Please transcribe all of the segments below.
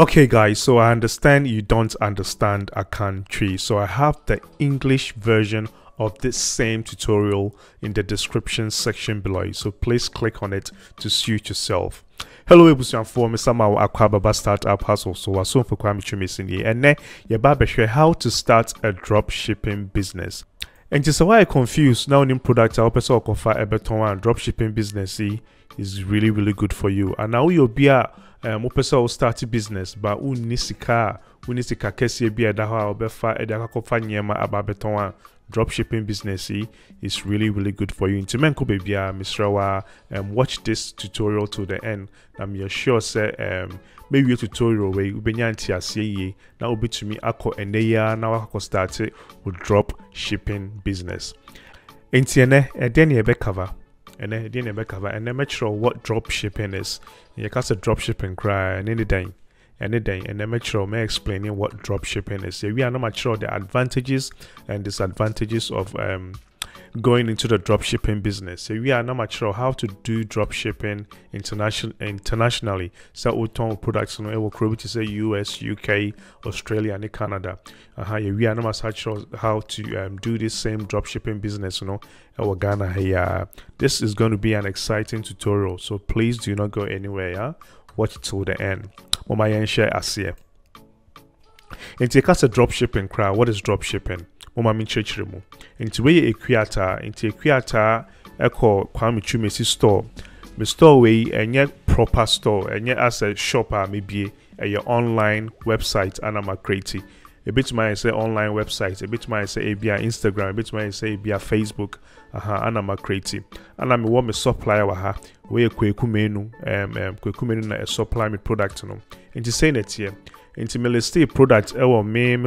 Okay guys, so I understand you don't understand a country, so I have the English version of this same tutorial in the description section below, so please click on it to suit yourself. Hello everyone, for Mr. Mawo Akwababa Startup Hustle, so I'm for Kwame Twumasi and now you're about to show how to start a drop shipping business. And just why I confused now in product I hope so confirm a drop shipping business is really good for you. And now you'll be a person start a business, but unisika kesi be a daha obefa edakakofa nyema ababeton dropshipping business is really good for you. Into menko baby misrawa watch this tutorial to the end. I'm sure say maybe a tutorial where you benyanti asiye na obi to me ako eneya na wako start with drop shipping business. Intiene then you be cover. And then make sure what drop shipping is. You can say drop shipping cry and anything. And then make sure I'm explaining what dropshipping is. We are not mature the advantages and disadvantages of going into the dropshipping business. So we are not mature how to do dropshipping internationally. So we talk products in our country, say US, UK, Australia, and Canada. We are not mature how to do this same dropshipping business. You know, our Ghana here. This is going to be an exciting tutorial. So please do not go anywhere. Yeah? Watch it till the end. Momayan share as here. Into case of dropshipping crowd, what is dropshipping? Momamin church remo. Into way a creator echo Kwame Twumasi store. My store way and yet proper store and yet as a shopper maybe a your online website and I'm a creative. A bit my say online website, a bit my say via Instagram, a bit my say via Facebook, and I'm a creative. And I'm a supplier waha we kwekumenu supply me product no. And to say that here, into me list a product our main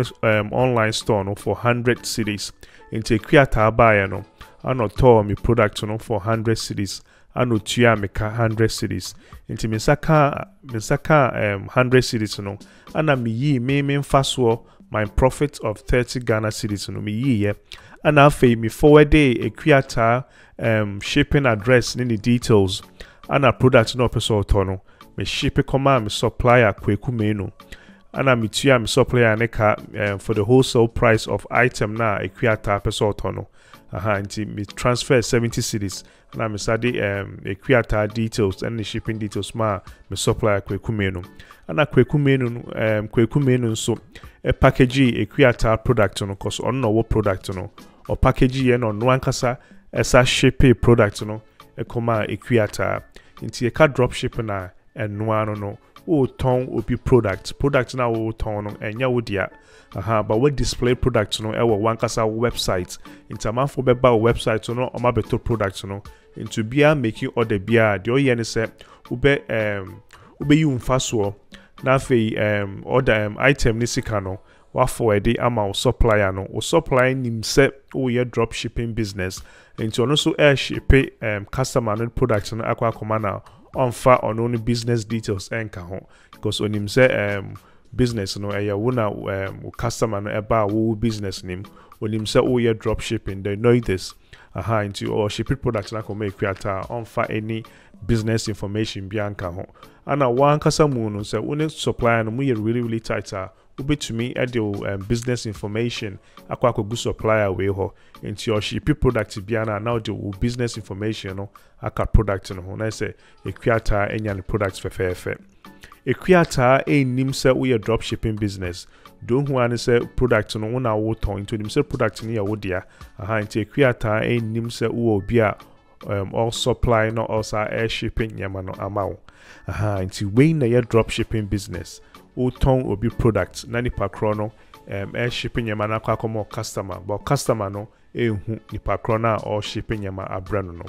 online store no for 100 cities. Into kwata buyer no, I no tour me product no for 100 cities. I no tia me 100 cities. Into me saka 100 cities no. And I'm ye main fast war. My profit of 30 Ghana cities no me year and I fee me forward a creator shipping address in the details and a product no person tono me shipping command me supplier kweku menu and I metia me supplier neka for the wholesale price of item na a creator person tono and me transfer 70 cities and I me study a creator details and the shipping details ma me supplier kweku menu and a kweku menu so a package a creator product no cause on no product no or package no one kasa as a shipping product no a comma a creator into a car drop shipping and no oh ton will be product now oh ton and ya would ya but we display products no our one kasa website into a man for beba website no or my better products no into beer making order beer the oyen se ube you faso na fei order item ni sika no wa forward dey ama o supplier no o supplier nimse o ye drop shipping business into ono so air ship customer no product no akwa komana on fa ono ni business details enka ho because onimse business no e ya wona customer no eba wo business nim onimse o ye drop shipping they know this into or shipping product na ko make creator on fa any business information bianca ho ana wan kasa mu no se one supplier no mu ye really tighter ube to me at your business information akwa ko good supplier we ho into your shipping product biana now the business information no aka product no ho na say a creator enya the products fefe a creator a nim say we drop shipping business don't want say product no na wo ton into nim say product ni ya wo dia into a creator a nim say wo obi a all supply no also air shipping nyama no amao into we na your drop shipping business o ton obi product na nipa kro no air shipping nyama na akwa komo customer but customer no ehu nipa kro na all shipping nyama abra no no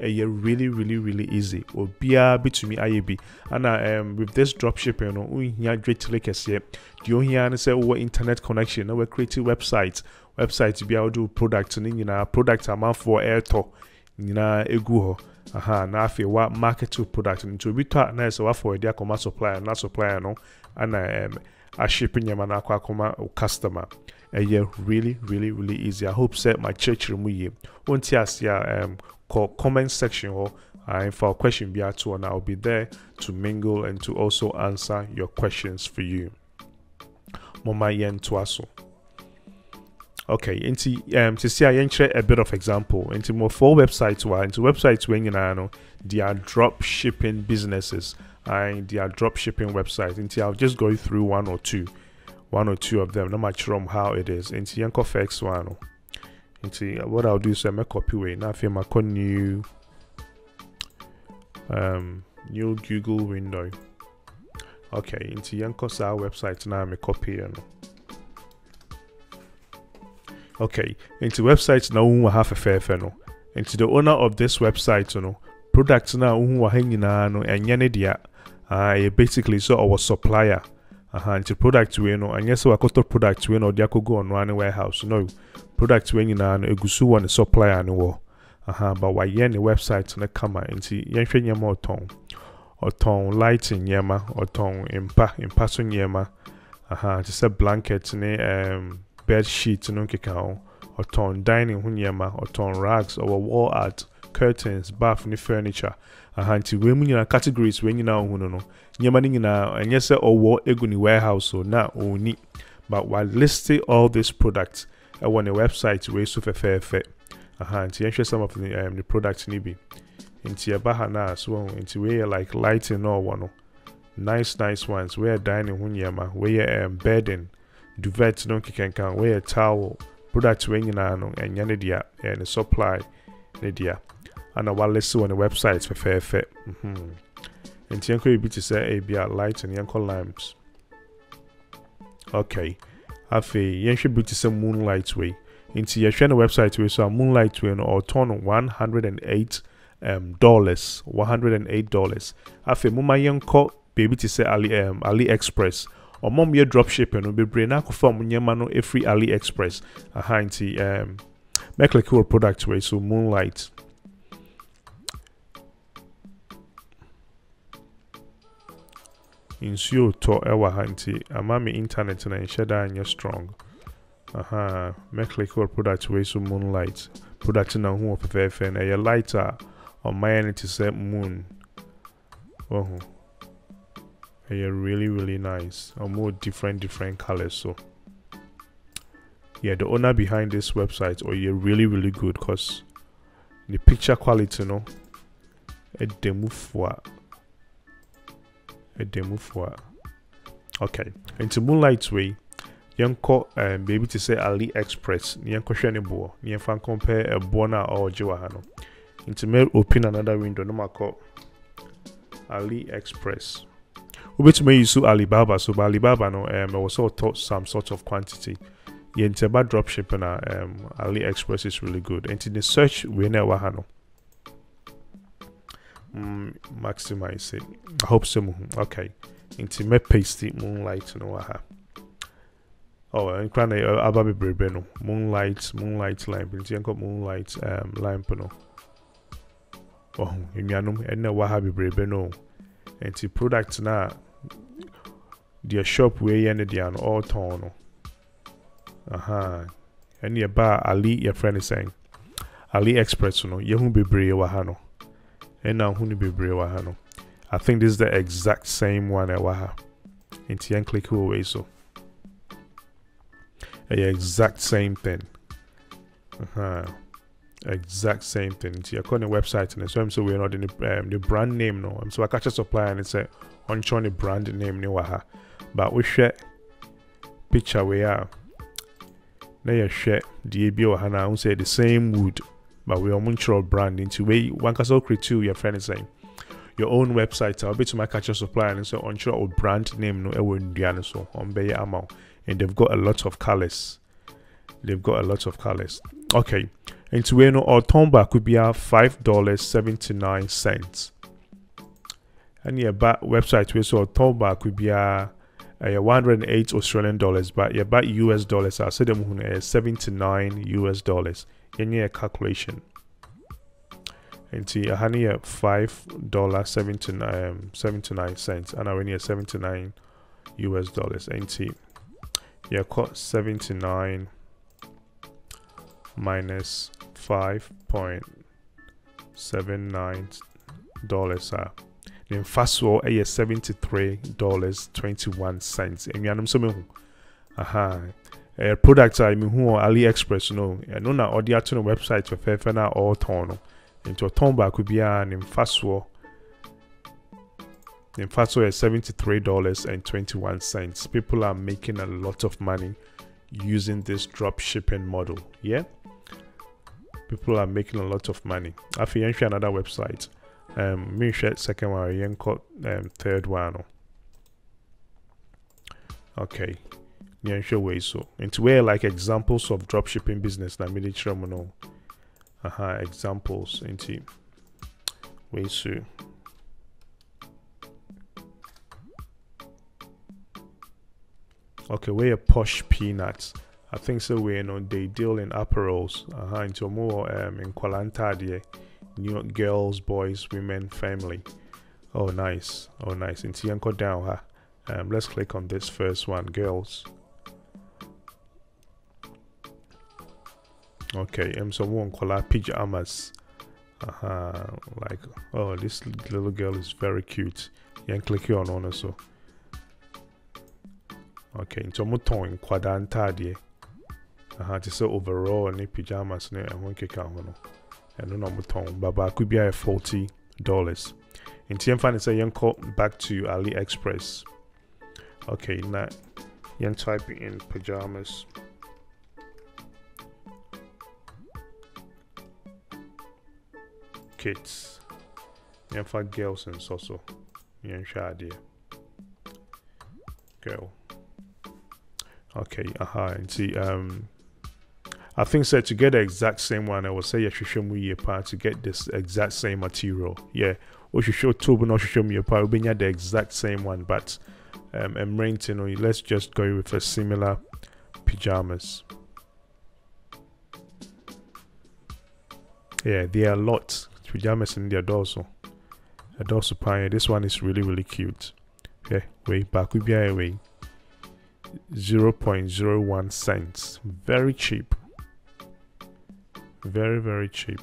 really easy obia bitumi ayebi and with this drop shipping no unhia greatly kese the ohia ne say our internet connection we create website bia do product ni nyina product amount for airto nyina egu ho na afi wa market product nti obi to na say wa for dia commerce supplier na supplier no ana a shipping nyama na akwa koma customer really easy. I hope set my church room ye won't ya comment section or If our question be at one, I'll be there to mingle and to also answer your questions for you. Mama yen tuaso. Okay, to see I enter a bit of example into more four websites why into websites when you know they are drop shipping businesses and they are drop shipping websites. Into I'll just go through one or two of them. No much from how it is. Into yanko first one. Into what I'll do is I make copy way now. If you make new Google window. Okay, into yanko sa website now. I make copy you know. Okay, into websites now we have a fair funnel. Into the owner of this website, you know, products now who are hanging on and yanidia. Basically so our supplier. Into product we know and yes our cost of product we know they could go on one warehouse. No product we know a gusu one supplier no war. But why yen the website on the camera into yenfre nyama or ton lighting yama or ton impassing yama. Just a blanket ne bed sheets no kikao or ton dining hunyama or ton rags or wall art curtains bath ni furniture ahanti we mu categories we nyina ohunu no nyama ni nyina enye se owo eguni warehouse so na oni but while listing all these products I want a website we so fefe ahanti ensure some of the products ni be into abaha na so into we like lighting or one nice ones where dining hunyama where bedding duvet no can wear a towel products when you know and yanidia and the supply nidia and while let's see on the websites for fair and tianko you be to say abia lights and yanko lamps. Okay, have a yanko be to say moonlight way into your channel website way so moonlight way or turn $108 $108 have a mumma yanko baby to say AliExpress. Or mom your drop shipping will be brain I could form Yamano a free AliExpress. A hinty make like cool product way so moonlight. Insure to our hinty a mommy internet and shadow and you're strong. Make like cool product way so moonlight. Product in a home of FN a lighter or my entity set moon. Oh. Yeah, really nice or more different colors. So yeah, the owner behind this website or yeah really good because the picture quality no a demo for okay into moonlight way yanko baby to say AliExpress yanko shenebo yan fan compare a bona or jiwahano into mail open another window no mako AliExpress. Which may use Alibaba, so by Alibaba no I was taught some sort of quantity. Yeah, into about drop shipping AliExpress is really good. And in the search we never had no maximize it. I hope so. Okay. Into me pasty moonlight no aha. Oh and cranny ababi brebeno. Moonlight lamp. Into got moonlight lamp no. Oh in yanum and wahabi brebeno. And the products now their shop where you ended an all town. And your bar Ali your friend is saying AliExpress no you be brave wahano and now who be brave wahano. I think this is the exact same one I waha and you click away so the exact same thing. Exact same thing. Into your current website and so I'm so we're not in the brand name no. I'm so I catch a supplier and it's a on the brand name ni waha. But we share picture we are. Now you share the ABO Hana say the same wood, but we are mutual brand into way one can so create your friend is saying your own website I'll be to my catch a supplier and so on your brand name no ewe so on bay amount and they've got a lot of colors. Okay. Into where no or tomba could be at $5.79. And your back website where so tomba could be at 108 Australian dollars, but your back US dollars I said them 79 US dollars. In your calculation. Into your honey at $5.79 and I went here 79 US dollars. Into your cost 79 minus 5.79 $73.21. Then fast war is $73.21. And you are so many. Aha. Products I mean who AliExpress no. And no na order to no website for Fefana or Tono. And to turn back could be an fast war. In fact, it's $73.21. People are making a lot of money using this drop shipping model. Yeah, people are making a lot of money. I've finished another website. Me share second one, you caught third one. Okay, you show way so. It's where like examples of drop shipping business that made it terminal. Examples into way so. Okay, we're a Posh Peanuts. I think so. We know they deal in apparels. Into more in Kuala New girls, boys, women, family. Oh, nice. Oh, nice. Into Yanko down. Let's click on this first one, girls. Okay, so more Kuala pajamas. Like oh, this little girl is very cute. You click on her so. Okay, in Tomoton, Quadantadia. I had to say overall and pajamas and one kick out. And no number tone, but I could be at $40. In TM say young call back to AliExpress. Okay, now young type in pajamas. Kids. Young for girls and so so. Young shadia. Girl. Okay, and see, I think so to get the exact same one, I will say you should show me your part to get this exact same material. Yeah, or you show two, but not show me your part. We had the exact same one, but I'm renting. Let's just go with a similar pajamas. Yeah, there are a lot pajamas in their dorsal. A dorsal pine. This one is really really cute. Yeah, wait, back we be away. 0.01 cents, very cheap, very cheap.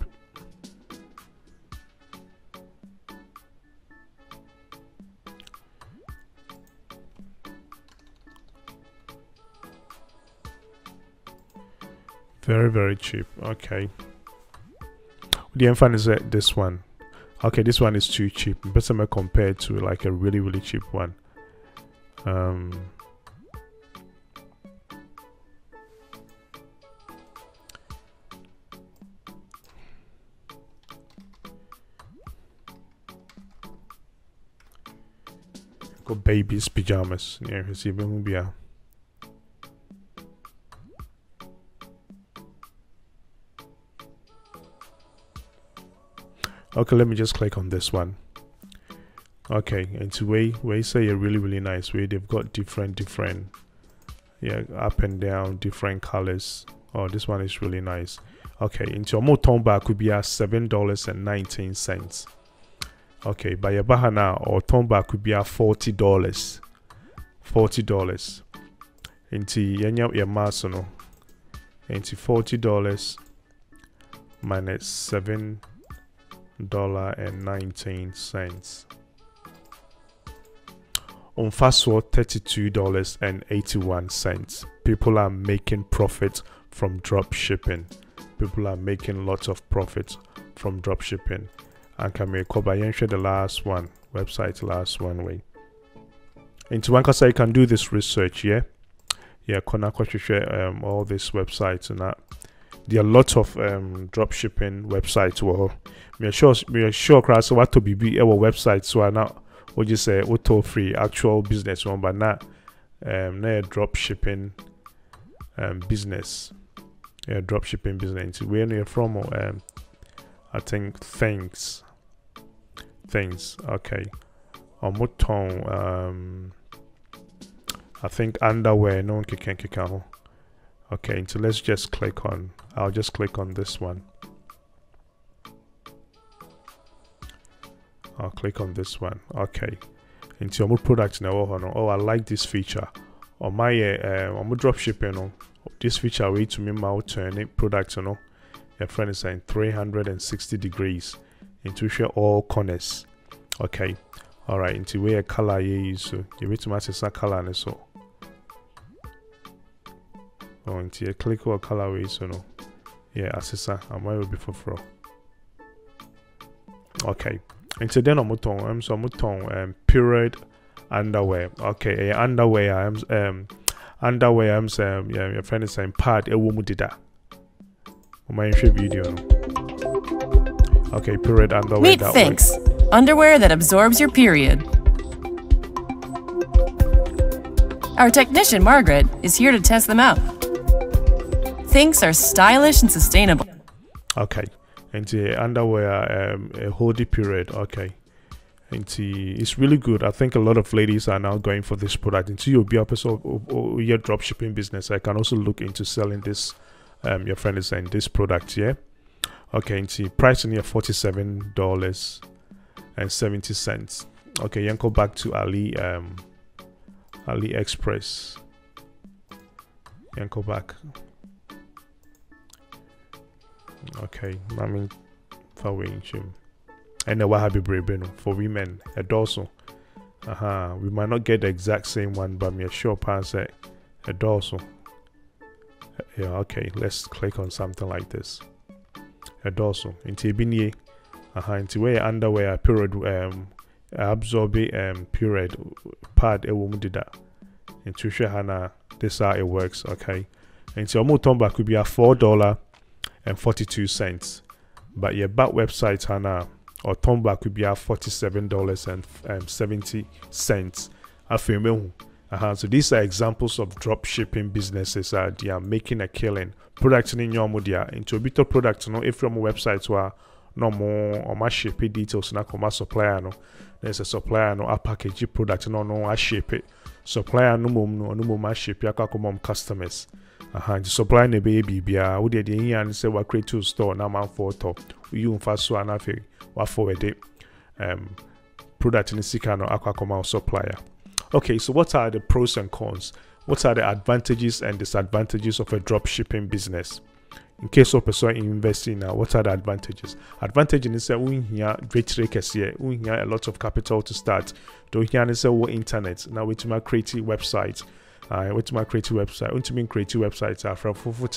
Very cheap. Okay, the infant is this one. Okay, this one is too cheap, but I'm compared to like a really cheap one. Baby's pajamas. Yeah, you see, Bumubia. Okay, let me just click on this one. Okay, and to way say a really nice way. They've got different, yeah, up and down, different colors. Oh, this one is really nice. Okay, into a more tomba could be at $7.19. Okay, by a bahana or tomba could be at $40. $40. Inti yenya ya masono. Inti $40 minus $7.19. On Faswo $32.81. People are making profit from drop shipping. People are making lots of profit from drop shipping. And can make the last one website, last one way into one because I can do this research. Yeah, connect share all these websites and that. There are lots of drop shipping websites. Well, we are sure cross what to be our website. So I now what you say auto free actual business one, but not drop shipping business. Yeah, drop shipping business. Where you're from, I think things. Okay, I think underwear. No one can kick out. Okay, so let's just click on. I'll just click on this one. I'll click on this one. Okay, into more products now. Oh, I like this feature. On my drop shipping. This feature way to me my alternate products. Your friend is saying 360 degrees. into share all corners. Okay, all right, into where color you so you meet to match a color and so oh into a click or colorway so no yeah assessor and why will be for fro. Okay, into then I'm so period underwear. Okay, underwear underwear yeah your friend is saying part a woman did that my video. Okay, period underwear. Meet that thanks way. Underwear that absorbs your period. Our technician Margaret is here to test them out. Thinks are stylish and sustainable. Okay, and the underwear a hoodie period. Okay, and the, it's really good. I think a lot of ladies are now going for this product. Into your your dropshipping business, I can also look into selling this. Your friend is saying this product here. Okay, and see price in here $47.70. Okay, then go back to AliExpress. Then go back. Okay, I mean for women and the Wahabi Brebeno for women a dorsal. We might not get the exact same one, but me sure pass it a dorsal. Yeah, okay, let's click on something like this. A dorsal into binye, into where underwear period absorb period pad a woman did that. Into Shahana, this how it works, okay. And so Mutomba could be a $4.42, but your back website Hana or Tomba could be at $47.70. So these are examples of drop shipping businesses they are making a killing. Product in your media into a bit of product, no, if from websites were no more or my shipping details, not my supplier. No, there's a supplier, no, a package product, no, I ship it. Supplier, no, my ship, your customers. The supplier, the baby, be a would the and say, what create to store now, man, for top. You fast so enough, what forward it. Product in the Sikano, Aquacoma supplier. Okay, so what are the pros and cons? What are the advantages and disadvantages of a drop shipping business? In case of person investing now, what are the advantages? Advantage is that we here great rakers here, we here a lot of capital to start. Don't hear and say what internet now with my creative website. With my creative website, what do you mean creative websites are from Fofoofo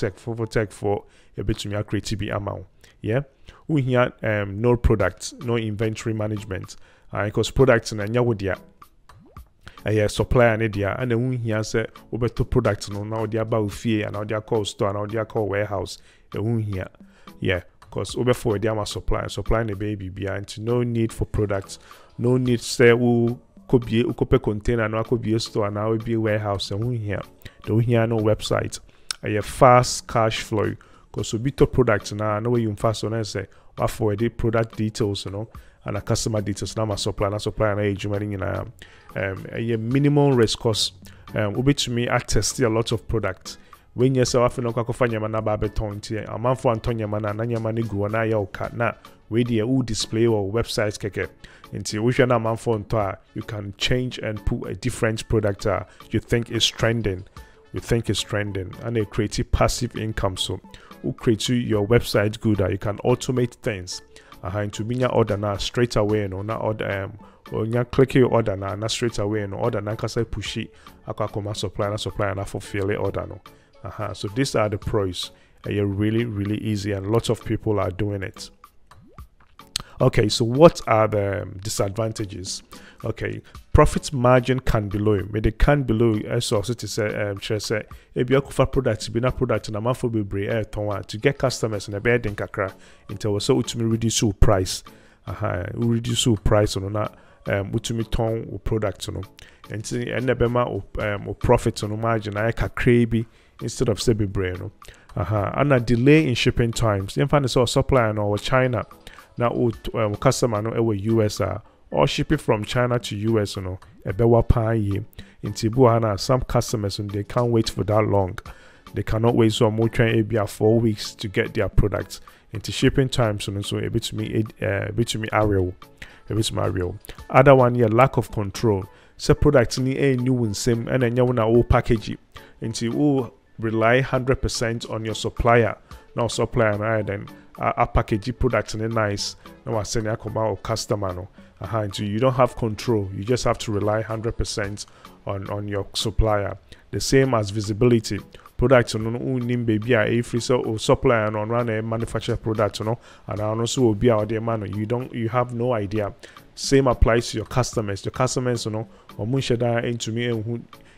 Tech for a bit to me creative amount. Yeah, we here no products, no inventory management. Because products and nyawodia. Yeah, supplier and idea, and then we here say over two products no now they are about fear and now they are called store and now they are called warehouse. And here, yeah, because over for they are supplying the baby behind no need for products, no need say who could be a container, no could be a store, and now it be a warehouse. And we here, don't hear no website. I have fast cash flow because we be two products now. No way you fast on and say what for the product details, you know. And a customer details now my supplier and age in a minimal risk cost which me I test a lot of products when you say often fanyamana babetonti a man for antonyamana nanyamani guana yoka na where the display or websites keke into which you're man for you can change and put a different product you think is trending and it creates passive income so who creates your website good you can automate things. To be your order now straight away no na order or you click your order now na straight away no order na kasa push it akwa supplier na fulfill it order no so these are the pros you're really easy and lots of people are doing it. Okay, so what are the disadvantages? Okay, profit margin can be low. But they can be low as also to say if you offer products, be not product na for be to get customers in a bed in kakra into also ultimately reduce your price. Reduce your price on na ultimately ton or product no. And see and or profit on margin I kakra bi instead of say be no. And a delay in shipping times. In fact, it's our supplier no or China. Now customer no ewe US or ship it from China to US you know a bewa pay in Tibuana some customers and they can't wait for that long. They cannot wait so more train ABR 4 weeks to get their products into shipping time so a bit to me Ariel. A bit to me Ariel. Other one here lack of control. So products need a new one same and then you wanna old package it. Into rely 100% on your supplier. na supplier na then a package product and nice now send a come out customer no so you don't have control, you just have to rely 100% on your supplier. The same as visibility. Products on unim baby are a free so supplier and on run a manufactured product, you know, and also will be out there man. You have no idea. Same applies to your customers. Your customers, you know, or munshada into me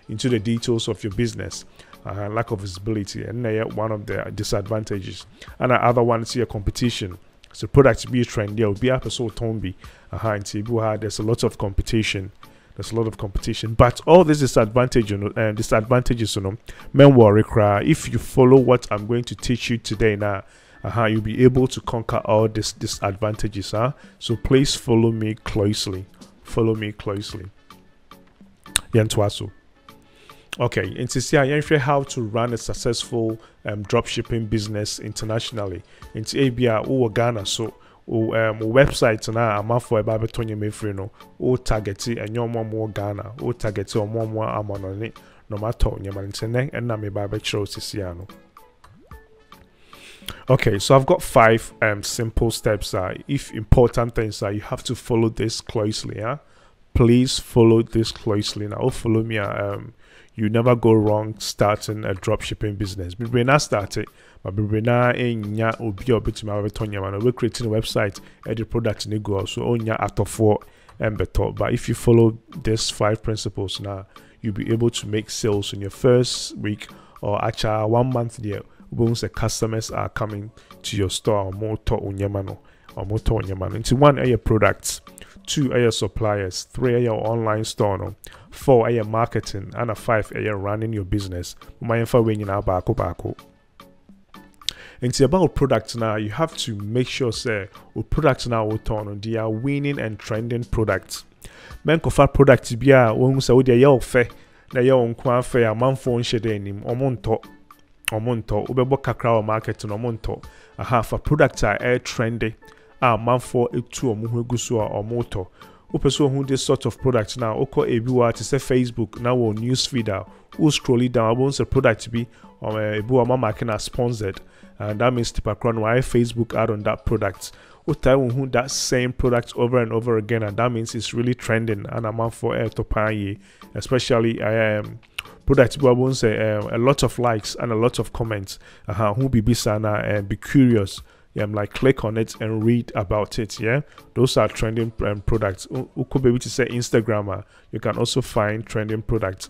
into the details of your business. Lack of visibility and one of the disadvantages. And the other one is your competition. So products be trendy will be up so tombi. There's a lot of competition. There's a lot of competition, but all these disadvantages, you know, men will require. If you follow what I'm going to teach you today, now, you'll be able to conquer all these disadvantages. So please follow me closely. Follow me closely. Yentwaso. Okay, and to see how to run a successful dropshipping business internationally. Into ABR or Ghana, so. Websites na amafo eba betonye mefree no o target enyo momo Ghana o target omomo amonone no matter nyama ntene na me ba be chiro sisia no. Okay, so I've got 5 simple steps if important things you have to follow this closely. Please follow this closely now. Follow me. You never go wrong starting a dropshipping business. We're not starting, but we're not in your bit. We're creating a website and the product in the go. So on your out of 4 and better. But if you follow these 5 principles now, you'll be able to make sales in your first week or actually 1 month there. Once the customers are coming to your store, or more to on your man or more to on your man. Into 1 are your products. 2 are your suppliers, 3 are your online store, no? 4 are your marketing, and 5 are your running your business. My info when you now bako. And it's about products now. You have to make sure say products now will turn. They are winning and trending products. Men kofa products be a when say they are fair, they are on kwa fair. Man phone share them. Omonto. Ubebo kakra or marketing omonto. For products are trendy. Man for a two or more gusua or motor. Upeso who this sort of product now, Oko Ebua to say Facebook now or newsfeeder, who scroll it down, wants a product to be or Ebua Mama can are sponsored, and that means type crown why Facebook ad on that product. Utai who that same product over and over again, and that means it's really trending and a man for air to pay, especially product I won't say a lot of likes and a lot of comments. Who be sana and be curious. Like click on it and read about it. Those are trending products. Ukubebi to say Instagrammer. You can also find trending products.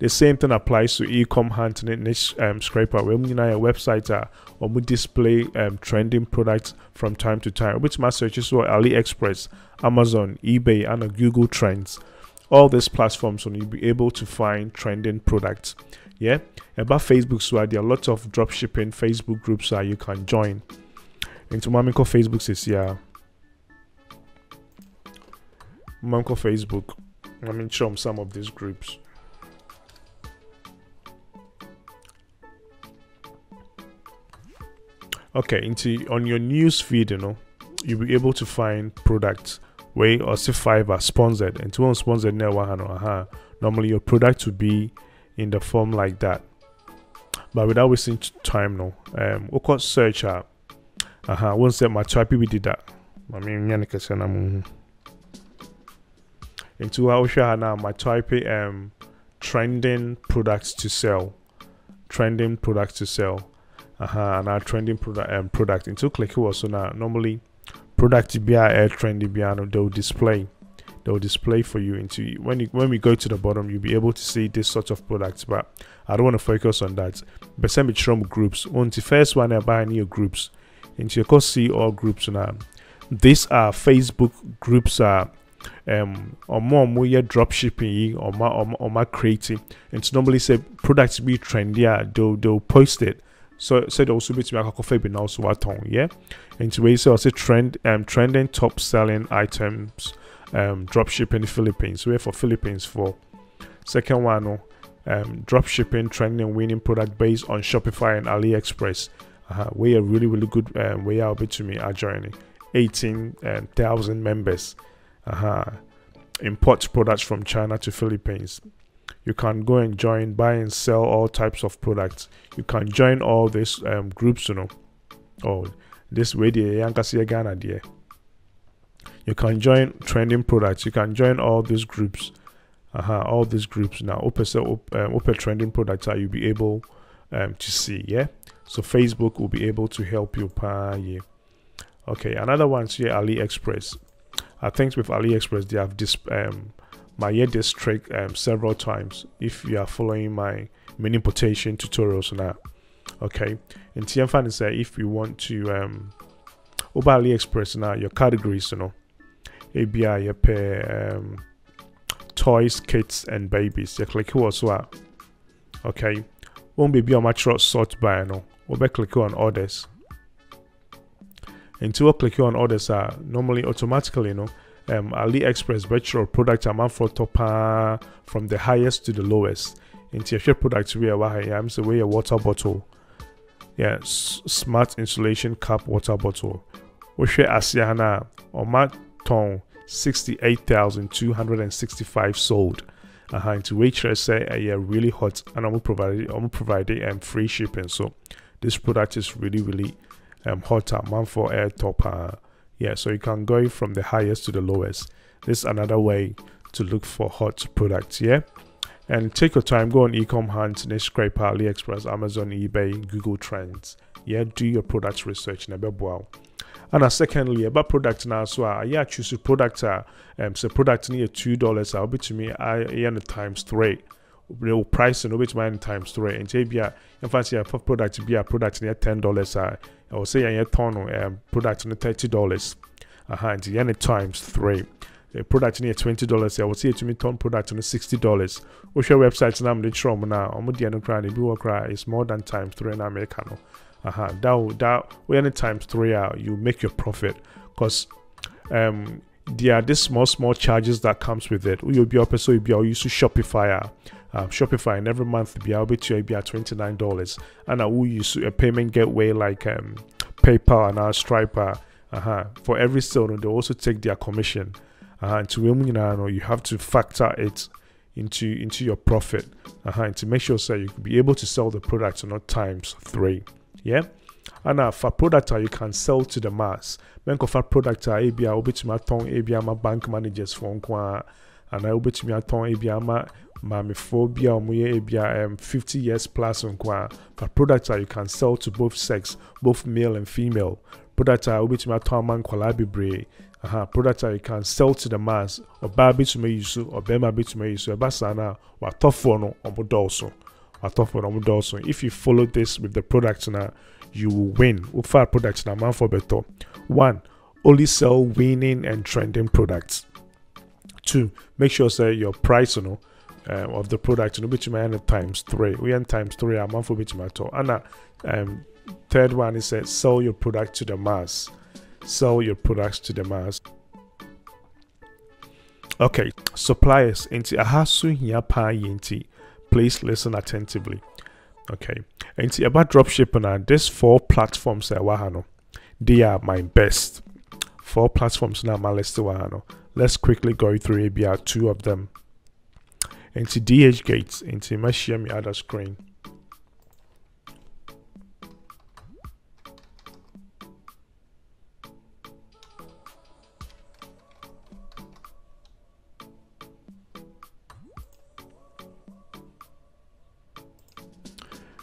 The same thing applies to ecom hunt and niche scraper. When you know a website or we display trending products from time to time, which my searches were AliExpress, Amazon, eBay, and Google Trends. All these platforms, so you'll be able to find trending products. About Facebook, so there are lots of dropshipping Facebook groups that you can join. Into Mamiko Facebook says Mamiko Facebook. I mean show some of these groups. Okay, into on your news feed, you know, you'll be able to find products where or say 5 are sponsored and 2 are sponsored now. Normally your product would be in the form like that. But without wasting time now, we'll search won't say my trap we did that. I mean Yannick into our shana my type trending products to sell. Trending products to sell. And our trending product into click also now normally product be a trendy biano they'll display for you into when we go to the bottom you'll be able to see this sort of products, but I don't want to focus on that. But send me from groups. On the first one I buy new groups. Into your see all groups now. These are Facebook groups are or more your dropshipping or more creating. And normally say products be trendy, they'll post it. So they'll also be to make a coffee but also what on And to say also trend trending top selling items dropshipping Philippines. We're for Philippines for second one dropshipping trending winning product based on Shopify and AliExpress. We are really good. We are to me are joining 18,000 members. Import products from China to Philippines. You can go and join, buy and sell all types of products. You can join all these groups, you know. Oh, this way the Yankasi Ghana there. You can join trending products. You can join all these groups. All these groups now. Open trending products that you'll be able to see. Yeah. So Facebook will be able to help you. Yeah. Okay. Another one's here, AliExpress. I think with AliExpress they have this my year district several times. If you are following my mini importation tutorials now. Okay, and TM is that if you want to over AliExpress now, your categories, you know, ABI, your pair, toys, kids, and babies. You click here as well. Okay, won't be on my sort by no. We'll click on orders. Until we click on orders are normally automatically, you know, AliExpress virtual product amount for top from the highest to the lowest. Into your products we are a water bottle. Yeah, smart insulation cap water bottle. We share Asiana or Maton 68,265 sold. Into waitress say yeah, really hot, and I'm providing free shipping. So this product is really hot. Amount for air topper. Yeah, so you can go from the highest to the lowest. This is another way to look for hot products. Yeah. And take your time, go on Ecom Hunt, Nest Scraper, AliExpress, Amazon, eBay, Google Trends. Yeah, do your product research. And secondly, about product now, so I choose a product. So product near $2. I'll be to me, I times 3. Real price and which mine times 3. And JBA, in fact, yeah, for product be a product near $10. I will say a ton product near $30. And the times 3. A product near $20. I would say to me ton product on $60. Which your website now the trauma now. I'm the end cry and is more than times 3 in Americano. That when times 3 out, you make your profit. Because there are these small charges that comes with it. You'll be up so you'll be used to Shopify. Shopify and every month be able to be at $29. And I will use a payment gateway like PayPal and our Stripe. For every sale, they also take their commission. And to women, you know, you have to factor it into your profit, and to make sure so you can be able to sell the product, you know, times 3. Yeah, and for product you can sell to the mass. Men for product ABI will be to my tongue ABI my bank managers phone kwa, and I will be to my tongue ABI my mammophobia or 50 years plus on kwa. For product you can sell to both sex, both male and female. Product will be to my tongue man kwalabibre. Product that you can sell to the mass or baby to me use or bema bit to me use or basana or tofono or mudolso or tofono mudolso. If you follow this with the product now, you will win. Ufa products now man for better. 1. Only sell winning and trending products. 2. Make sure say your price, you know, of the product, you know, between my times 3. We end times 3 a month for bit my to. And 3rd one is that sell your product to the mass. Sell your products to the mass. Okay, suppliers into ahasu hiya pa yinti. Please listen attentively. Okay, into about dropshipping and these 4 platforms that wahano. They are my best 4 platforms now. Let's quickly go through ABR 2 of them. Into DHGate, into my share me other screen.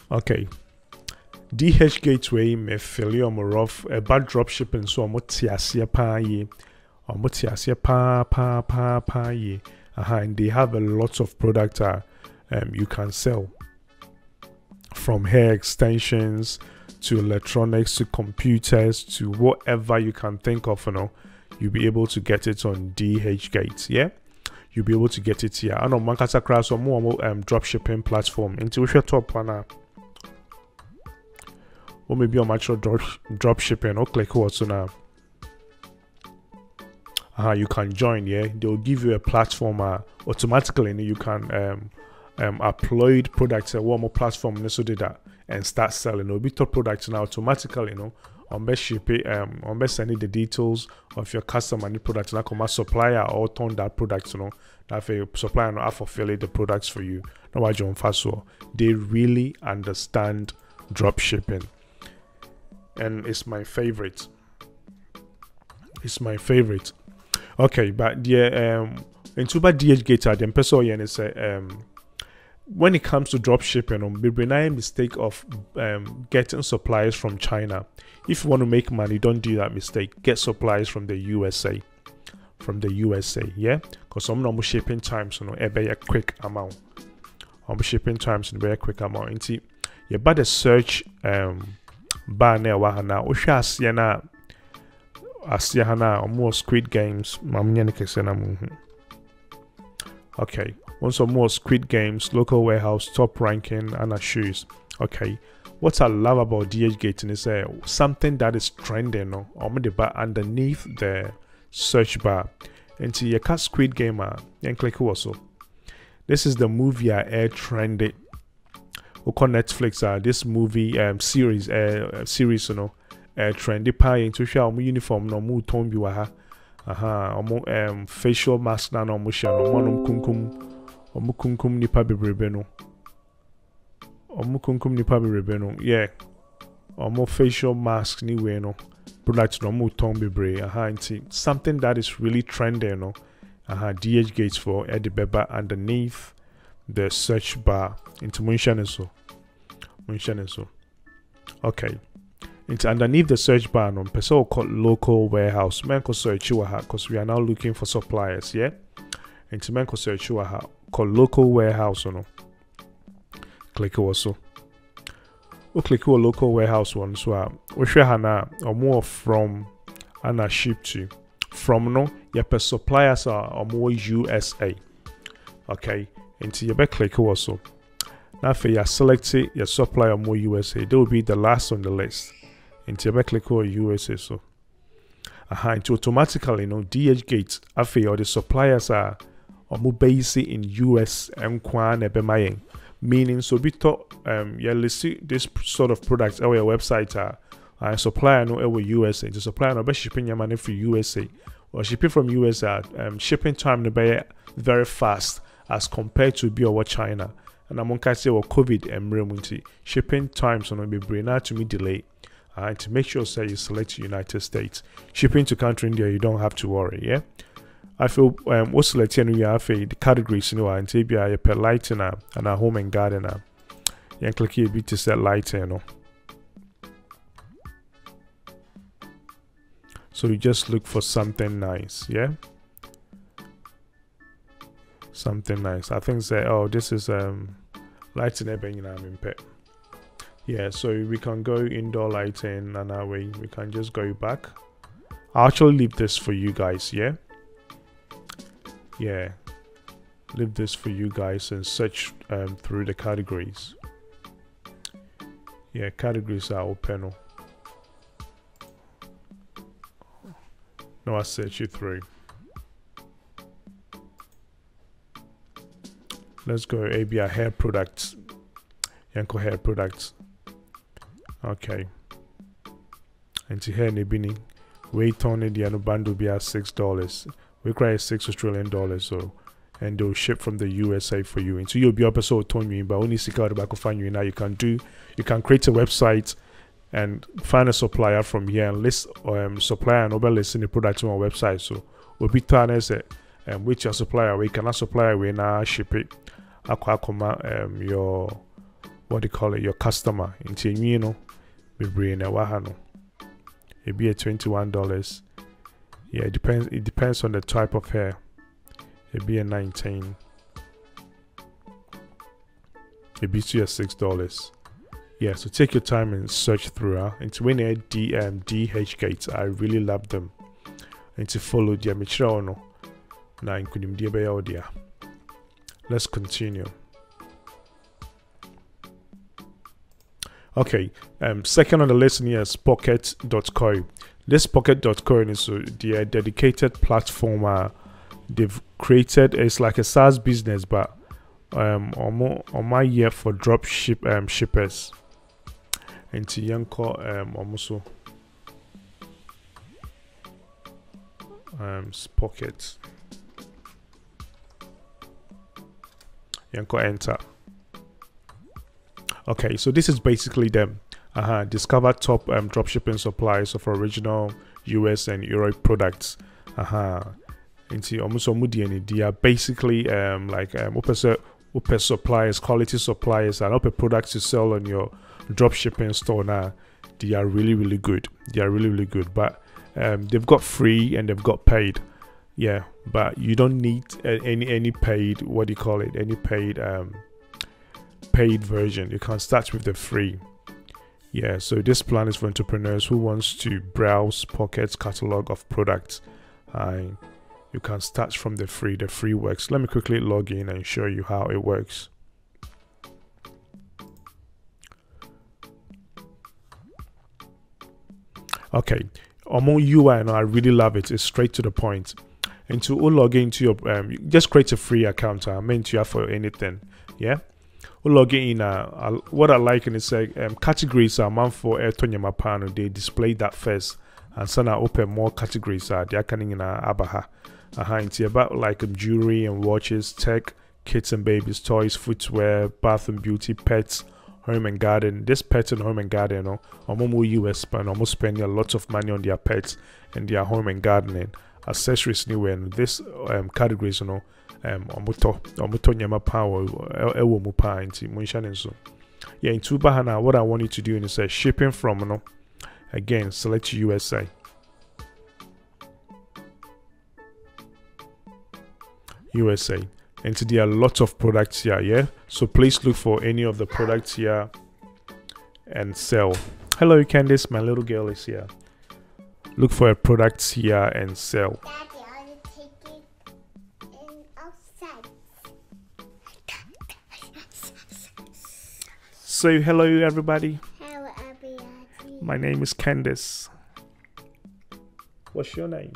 Okay, DH Gateway may fill you on rough about dropshipping, so I'm not and they have a lot of products you can sell, from hair extensions to electronics to computers to whatever you can think of. You know, you'll be able to get it on DHGate. Yeah. You'll be able to get it here. I know Mankasa Crash or more dropshipping platform. Into which your top one. Or maybe on mature drop shipping or click what's now. You can join, yeah. They'll give you a platform automatically, and you can upload products at one more platform and so did that and start selling. It'll be top products now automatically, you know. On best ship on best sending the details of your customer and the product like my supplier or turn that product, you know, that for supplier and I fulfill the products for you. No I John Faso. They really understand drop shipping. and it's my favorite. It's my favorite. Okay, but yeah, in Tuba DHGate, the person here is when it comes to dropshipping, there's a mistake of getting supplies from China. If you want to make money, don't do that mistake. Get supplies from the USA. From the USA, yeah, because some normal shipping times, you know, a very quick amount. Shipping times in very quick amount. Into you better search bar near Wahana, which has Yana Asiahana or more Squid Games. Okay, once or more Squid Games, local warehouse, top ranking, and a shoes. Okay, what I love about DHGate is something that is trending on the bar underneath the search bar. Into your cat Squid Gamer and click also. This is the movie I air trended. We call Netflix this movie series series, you know, trendy pie into show uniform no mu tombi waha. Facial mask na no musha no monum kunkum nipa bebrebe no. Kunkum nipa bebrebe no. Yeah. Facial mask ni we no. Product no mu tombi bre. Something that is really trendy no. DHGate for Eddie Beba underneath the search bar into Munshan and so. Okay. It's underneath the search bar on Peso called local warehouse. Menko search waha because we are now looking for suppliers, yeah. Into Menko search waha called local warehouse or no. Click also. We click on local warehouse one so we share hana or more from Anna ship to. From no, your suppliers are more USA. Okay, into your back click also. Now for your selected your supplier more USA, they will be the last on the list. Into your back click or USA so. Into automatically you know DHGate after your the suppliers are more basic in US and Kwan Ebemayen. Meaning so be taught you list this sort of products on your website are. And supplier no ever USA. The supplier no be shipping your money for USA or shipping from USA. Shipping time no be very fast as compared to be over China. And I'm gonna say well COVID and remunti shipping times so no be brain to me delay. And to make sure say you select United States shipping to country India, you don't have to worry. Yeah, I feel what's selecting you have the categories you know and maybe you per lighting and a home and garden. You click here bit to set lighting you know. So you just look for something nice, yeah. Something nice. I think say, oh, this is lighting in pet. Yeah, so we can go indoor lighting and that way we can just go back. I'll actually leave this for you guys, yeah. Yeah, leave this for you guys and search through the categories. Yeah, categories are open. No, I search you through. Let's go ABI hair products. Yanko hair products. Okay. And to hair nibini. Weight on it, the bandu be at $6. We cry $6 Australian, so and they'll ship from the USA for you. And so you'll be up so ton you but only seek out the back of find you now. You can create a website and find a supplier from here and list supplier and over listing the product on our website. So we'll be telling us which your supplier we cannot supply we now ship it your what do you call it your customer into you know we bring a wahano it be a $21. Yeah, it depends on the type of hair. It be a $19. It be to your $6. Yeah, so take your time and search through her. And to win a DHGate, I really love them. And to follow the Michrono. Now, including the Bayodia. Let's continue. Okay, second on the list here is Pocket.co. This Pocket.co is their dedicated platform. They've created, it's like a SaaS business, but or more on my year for drop ship shippers. And to Yanko also Spocket. Yanko enter. Okay, so this is basically them. Discover top dropshipping supplies of original US and Europe products. They are basically like open suppliers, quality suppliers, and open products you sell on your dropshipping store now. They are really good. They are really good. But they've got free and they've got paid. Yeah, but you don't need any paid, what do you call it, any paid paid version. You can start with the free. Yeah, so this plan is for entrepreneurs who wants to browse Pocket's catalog of products. You can start from the free. The free works. Let me quickly log in and show you how it works. Okay, among UI, and I really love it. It's straight to the point. And to log into your just create a free account. I meant you have for anything. Yeah, log in. What I like and it's like categories are man for Tonyamapano. They display that first, and so now open more categories. They are coming in abaha. It's about like jewelry and watches, tech, kids and babies, toys, footwear, bath and beauty, pets, home and garden. This pet and home and garden, almost spend a lot of money on their pets and their home and gardening accessories. New and this categories, yeah. In Tubahana, what I want you to do is shipping from, again, select USA. And there are lots of products here, yeah, so please look for any of the products here and sell. Hello Candice, my little girl is here. Look for a product here and sell. So hello everybody. Hello everybody. My name is Candice. What's your name?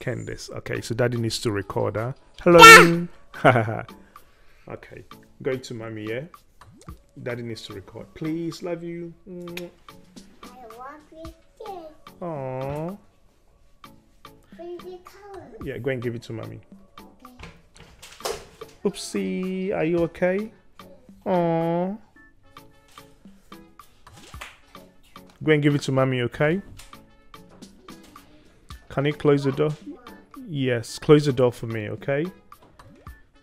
Candice. Okay, so daddy needs to record her. Hello. Yeah. Okay, go to mommy, yeah? Daddy needs to record. Please, love you. I love you too. Aww. Where's your color? Yeah, go and give it to mommy. Okay. Oopsie, are you okay? Aww. Go and give it to mommy, okay? Can you close the door? Yes, close the door for me, okay?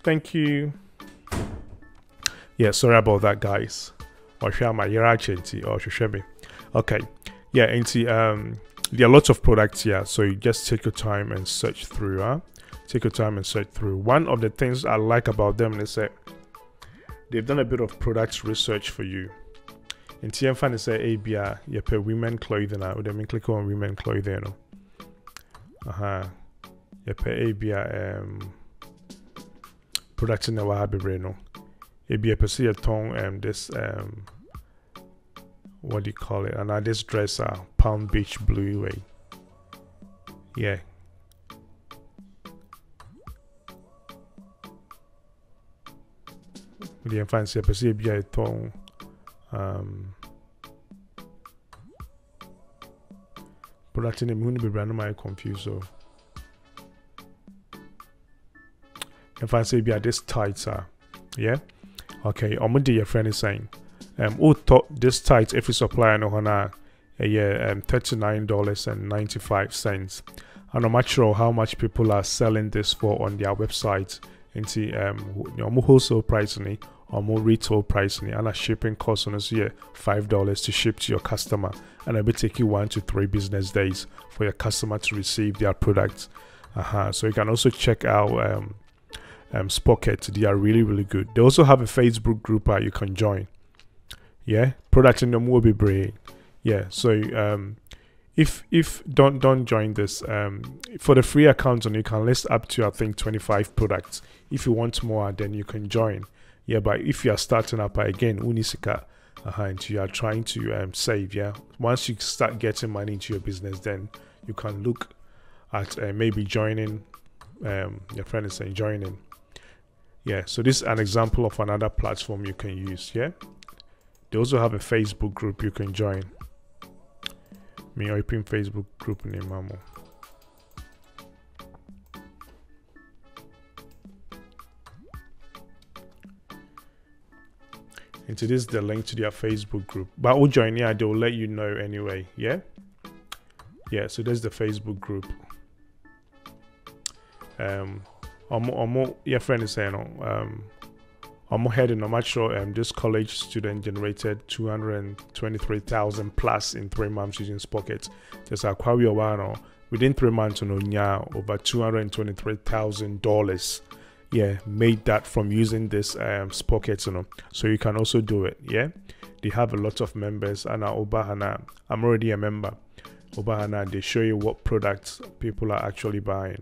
Thank you. Yeah, sorry about that, guys. Okay, yeah, auntie, there are lots of products here, so you just take your time and search through. Take your time and search through. One of the things I like about them is that they've done a bit of product research for you. And TM is a ABR, yeah, per women clothing. I would then click on women clothing. Yep, product in the Wahabi this what do you call it? And this dress Palm Beach Blue way. Yeah. The fancy a tongue product in the moon be random I confused so. If I say yeah, this tight, yeah, okay. I'm gonna your friend is saying, this tight every supplier no hana, yeah, $39.95, and I'm not sure how much people are selling this for on their website. And see, more wholesale price only, or more retail price only, and a shipping cost on us here $5 to ship to your customer, and I will take you 1 to 3 business days for your customer to receive their products. So you can also check out Spocket. They are really good. They also have a Facebook group you can join. Yeah, product in the movie break. Yeah, so if don't join this for the free account, and you can list up to I think 25 products. If you want more, then you can join. Yeah, but if you are starting up again, unisika, and you are trying to save. Yeah, once you start getting money into your business, then you can look at maybe joining. Your friend is saying joining. Yeah, so this is an example of another platform you can use. Yeah, they also have a Facebook group you can join. Me open Facebook group name mamo. Into this is the link to their Facebook group. But we'll join here, they'll let you know anyway. Yeah. Yeah, so there's the Facebook group. Your friend is saying I'm heading, I'm not sure. This college student generated 223,000 plus in 3 months using Spocket. There's a query one within 3 months on over $223,000. Yeah, made that from using this Spocket, you know. So you can also do it. Yeah, they have a lot of members. And Obahana, I'm already a member. Obahana, they show you what products people are actually buying.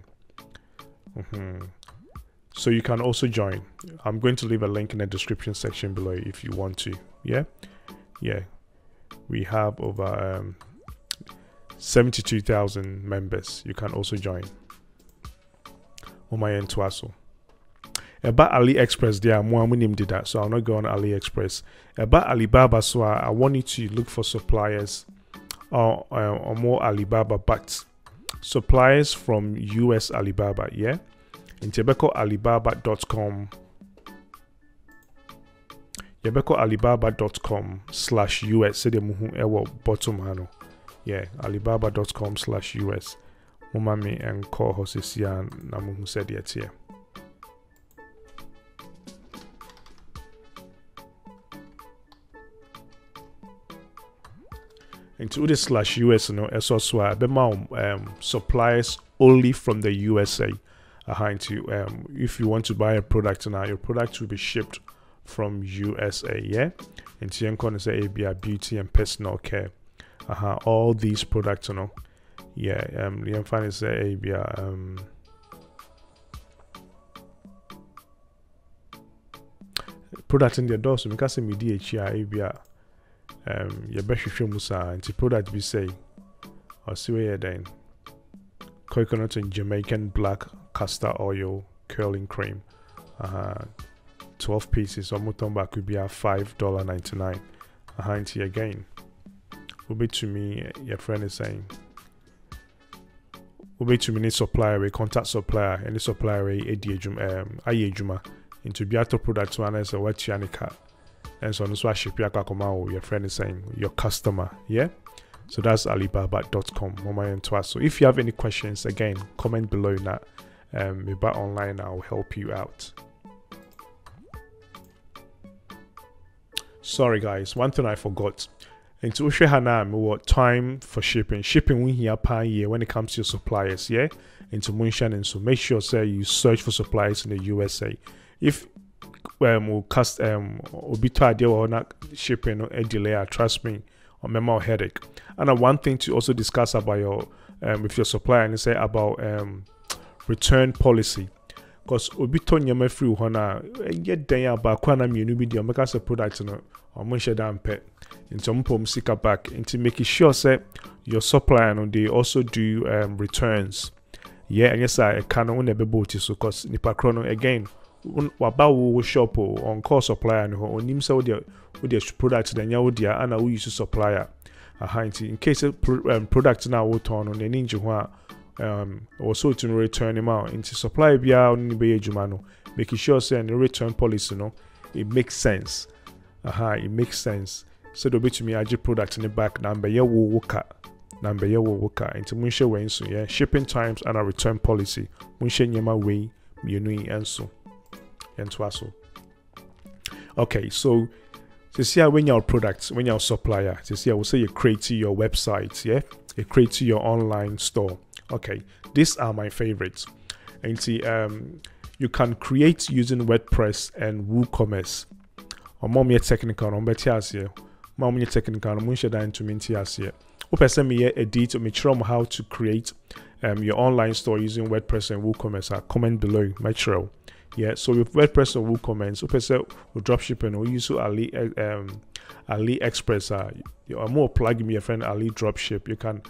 So you can also join. I'm going to leave a link in the description section below if you want to. Yeah, yeah, we have over 72,000 members. You can also join. On my end, Twaso. About AliExpress, there are more names did that, so I'll not go on AliExpress. About Alibaba, so I want you to look for suppliers or more Alibaba, but suppliers from US Alibaba. Yeah. In Tebeko Alibaba.com. Tebeko Alibaba.com/US. Say the muhu bottom hano. Yeah, Alibaba.com/US. Mumami and call Hosisian Namuhu said yet here. Into this /US, you know, SOSWA, suppliers only from the USA. If you want to buy a product now, your product will be shipped from USA, yeah. And Tiancon is ABR beauty and personal care. All these products, you know, yeah. The infant is ABR. Product in the door, so because I'm DHGate ABR. Your best show musa and the product we say, or see where then. Coconut and Jamaican black castor oil curling cream, 12 pieces. Or mutomba could be at $5.99. Auntie again, will be to me. Your friend is saying, will be to me. Supplier, we contact supplier, and the supplier ayejuma into biato product one as a what yanika, and so on. So I ship your friend is saying your customer, yeah. So that's alibaba.com. So if you have any questions, again, comment below that. About online, I'll help you out. Sorry guys, one thing I forgot. Into Ushehana, what time for shipping? Shipping win here per year when it comes to your suppliers, yeah. Into Munshan, and so make sure say you search for suppliers in the USA. If we'll cast obito idea or not shipping or a delay, trust me. Or memo headache. And one thing to also discuss about your with your supplier and say about return policy, because obiton yama free hona yet day about kwana media make us a product no or munche down pet into mpom sika back into making sure say your supplier no they also do returns. Yeah, and yes I can only be bought so because nipa chrono again wabawo shop on call supplier no onim say with their product then you dear and we use supplier in case product now will turn on the ninja one or so to return them out into supply via on be jumano making sure saying the return policy no it makes sense. It makes sense. So the bit to me aj product in the back number yeah will work number yeah will work into munshe way so yeah shipping times and a return policy munshe nyama way you know and so and twaso. Okay, so to see how when your products, when your supplier, to see I will say you create to your website, yeah, you create to your online store. Okay, these are my favorites. And see, you can create using WordPress and WooCommerce. Or mom your technical number tiers here. Mom your technical munch down to me tiers here. Person me edit me show how to create your online store using WordPress and WooCommerce. Comment below, my trail. Yeah, so with WordPress or WooCommerce, so person will dropshipping or use AliExpress. You're more plugin, your friend Ali Dropship. You can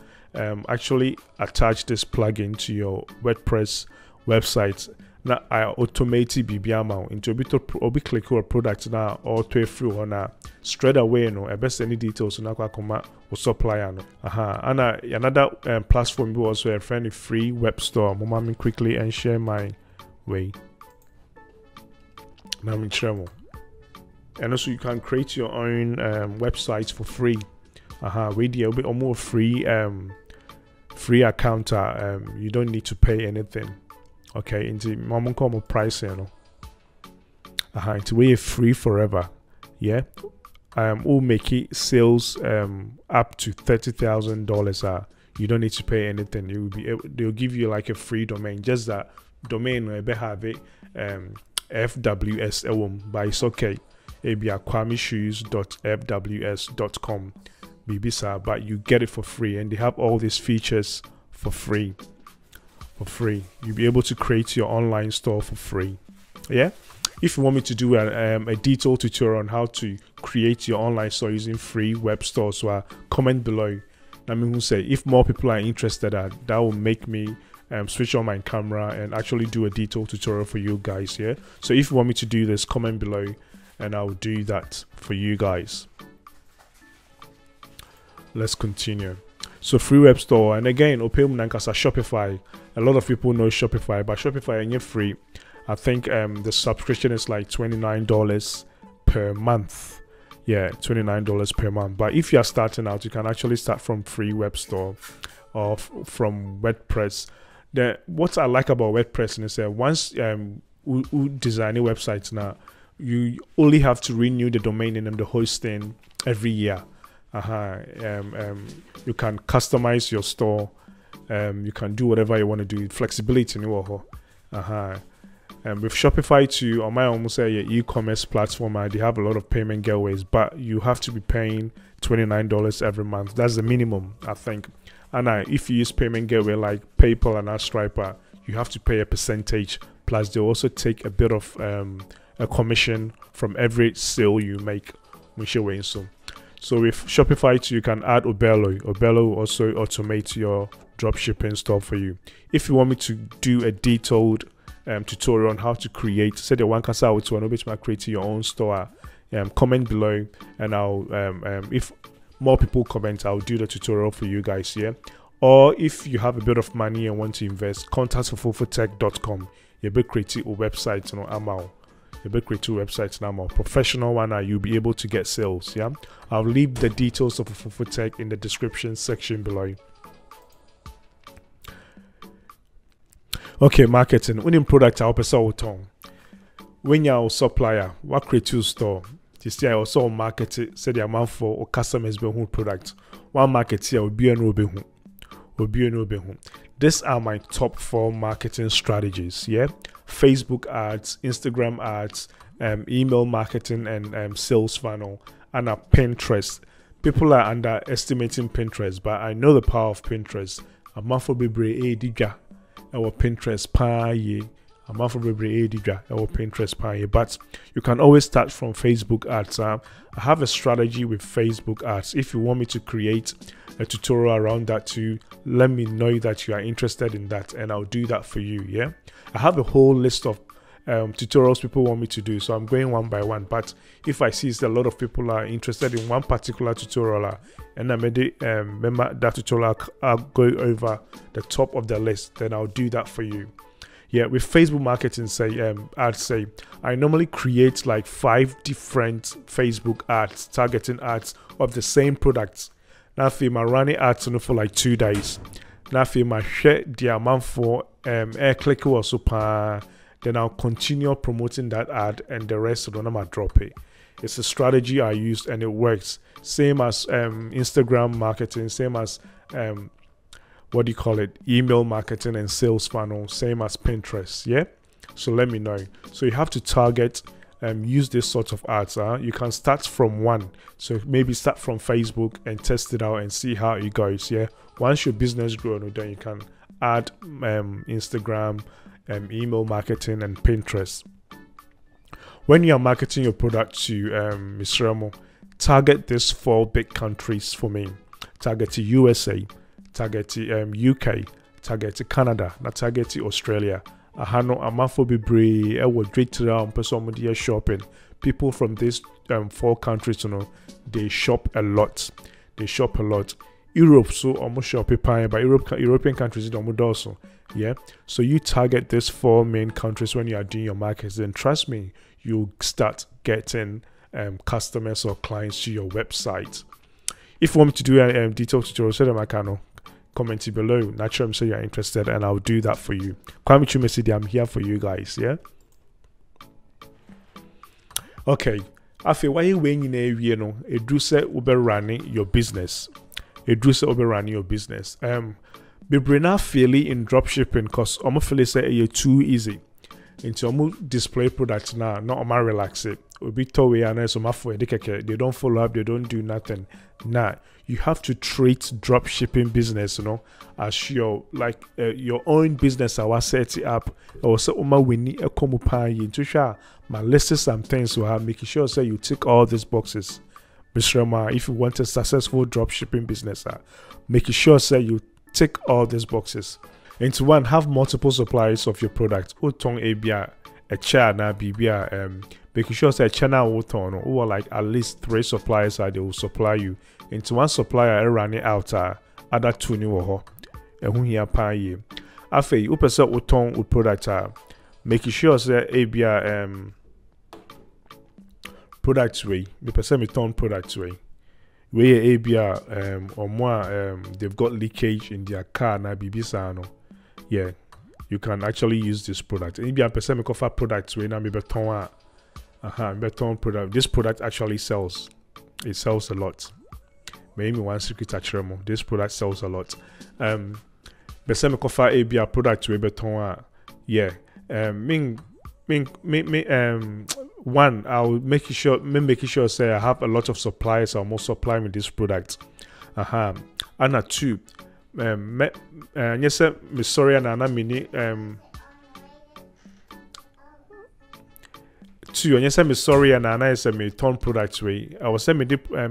actually attach this plugin to your WordPress website. Now I automated BBM into a bit of click or product now or to a through on a straight away. No, I best any details on a comma or supplier. And another platform was a friendly free web store. Mommy quickly and share my way. and also you can create your own websites for free. It'll be a more free free account. You don't need to pay anything. Okay, into mom come price, you know. It's way free forever. Yeah, we'll make it sales up to $30,000. You don't need to pay anything. You will be, they'll give you like a free domain. Just that domain will have it. FWS by Socket. It be kwameshoes.fws.com. Bibisa, but you get it for free, and they have all these features for free. For free, you'll be able to create your online store for free. Yeah. If you want me to do a detailed tutorial on how to create your online store using free web stores, so comment below. I mean, who say if more people are interested, that will make me switch on my camera and actually do a detailed tutorial for you guys. Yeah. So if you want me to do this, comment below, and I'll do that for you guys. Let's continue. So free web store, and again, Opel Nankasa Shopify. A lot of people know Shopify, but Shopify ain't free. I think the subscription is like $29 per month. Yeah, $29 per month. But if you are starting out, you can actually start from free web store or from WordPress. What I like about WordPress is that once we design a website now, you only have to renew the domain name and the hosting every year. You can customize your store. You can do whatever you want to do. Flexibility in your and with Shopify too, on my almost say your e-commerce platform, they have a lot of payment gateways, but you have to be paying $29 every month. That's the minimum, I think. And if you use payment gateway like PayPal and Stripe, you have to pay a percentage. Plus, they also take a bit of a commission from every sale you make. So with Shopify too, you can add Oberlo. Oberlo also automates your dropshipping store for you. If you want me to do a detailed tutorial on how to create, say the one cast out to an obituary, create your own store, comment below, and I'll if more people comment, I'll do the tutorial for you guys. Yeah, or if you have a bit of money and want to invest, contact fofoofotech.com. You'll be creating a website, you know, amount. You'll be creating websites now, more professional one. You'll be able to get sales. Yeah, I'll leave the details of Fofoofo Tech in the description section below. Okay, marketing. Winning product our person tongue. When you're a supplier, what create your store? This year I also market it, said the amount for or customers be who product. One market here will be an obehu. These are my top 4 marketing strategies. Yeah. Facebook ads, Instagram ads, email marketing, and sales funnel, and Pinterest. People are underestimating Pinterest, but I know the power of Pinterest. A month for Bibri Diga. Our Pinterest pie, but you can always start from Facebook ads. I have a strategy with Facebook ads. If you want me to create a tutorial around that too, let me know that you are interested in that, and I'll do that for you. Yeah, I have a whole list of tutorials people want me to do, so I'm going one by one. But if I see a lot of people are interested in one particular tutorial, and I made remember that tutorial, I'll go over the top of the list, then I'll do that for you. Yeah, with Facebook marketing, say I'd say I normally create like 5 different Facebook ads, targeting ads of the same products. Now for my running ads for like 2 days. Now for my share the amount for air click or super. Then I'll continue promoting that ad, and the rest of them I'll drop it. It's a strategy I used, and it works. Same as Instagram marketing, same as email marketing and sales funnel, same as Pinterest. Yeah, so let me know. So you have to target and use this sort of ads. You can start from one, so maybe start from Facebook and test it out and see how it goes. Yeah, once your business grows, then you can add Instagram, email marketing, and Pinterest. When you are marketing your product to Ms. Remo, target these 4 big countries for me. Target the USA, target the UK, target the Canada, na target the Australia. Ahano amafo bibre ewo great round person dey shopping. People from these 4 countries, they shop a lot. Europe, so almost shop by European countries don't also. Yeah, so you target these 4 main countries when you are doing your markets, then trust me, you start getting customers or clients to your website. If you want me to do a detailed tutorial, so that my channel, comment it below. Naturally, I'm sure you're interested, and I'll do that for you. Kwame Twumasi, I'm here for you guys. Yeah. Okay. After why you win in a you know, a druser over running your business. A druser over running your business. Be bring fairly in dropshipping because I'm feeling say you're too easy. Into a display products now, not on my relax it. Be told they don't follow up, they don't do nothing. Nah, you have to treat drop shipping business, you know, as your like your own business. I was set it up. I was so we need a come to share my list some things will have making sure so you tick all these boxes. Mr. Ma, if you want a successful drop shipping business, making sure so you tick all these boxes. And to one, have multiple suppliers of your product. Utong ABR, a China BBR, making sure that China Utong or like at least 3 suppliers are they will supply you. And to one supplier running out other 2 new or and who here pay you. After you person Utong with product making sure that ABR products way, the person with ton products way. Where ABR or more they've got leakage in their car now BBSano. Yeah, you can actually use this product. If you have percent of our products, we now maybe ton product. This product actually sells. It sells a lot. Maybe one secret actually. This product sells a lot. Percent of our ABR products we beton. Yeah. One, I'll make sure say I have a lot of suppliers or more supplying this product. And two. Yes, I'm sorry, and I'm mini. Two, yes, I'm sorry, and I said, me ton products way. I was saying, me dip, me a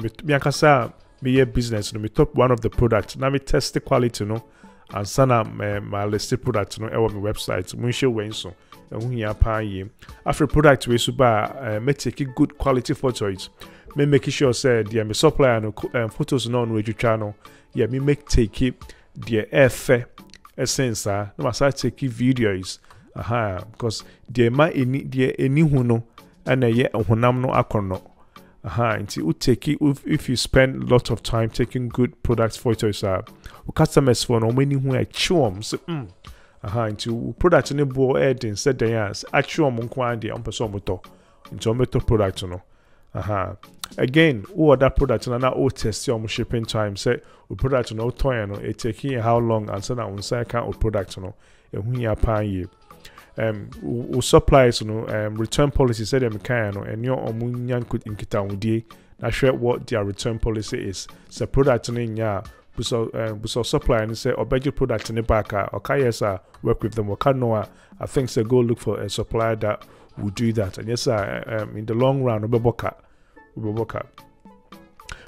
business, no, me top one of the products. Now, me test the quality, no, and sana my listed product, no, our website, Munshi Wenso, and we are paying. After product way, so buy, me take a good quality photos. Me make sure say the me supplier no photos no on radio channel. Yeah, me make take it the FF essence no matter take videos. Because the ma any huno and a honam no akono. Until you take it if you spend a lot of time taking good product photos customers for no many who are chum so until product no bo head and said the answer actual monquan the umpesomoto into metal product no. Again, all that product and now all test your shipping time. Say, we product no toy it taking how long and so now on cycle or product no. And we are paying we supplies no return policy said them kind and your omunyan could inkita with not sure what their return policy is. So product in ya so supply and say or budget product in the back okay yes work with them or can no I think so go look for a supplier that will do that and yes in the long run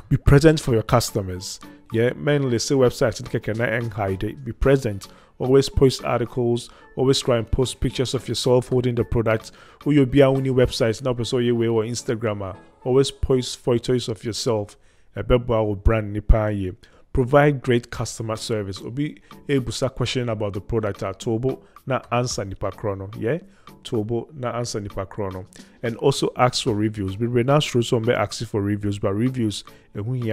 be present for your customers. Yeah, mainly say websites and hide it. Be present. Always post articles. Always try and post pictures of yourself holding the product. Who you'll be on your websites now, so you way or Instagram. Always post photos of yourself. A will brand nipa. Provide great customer service. Or be able to question about the product at Tobo. Na answer nipa chrono. Yeah. Tobo na answer nipa chrono and also ask for reviews. We now show some ask for reviews, but reviews we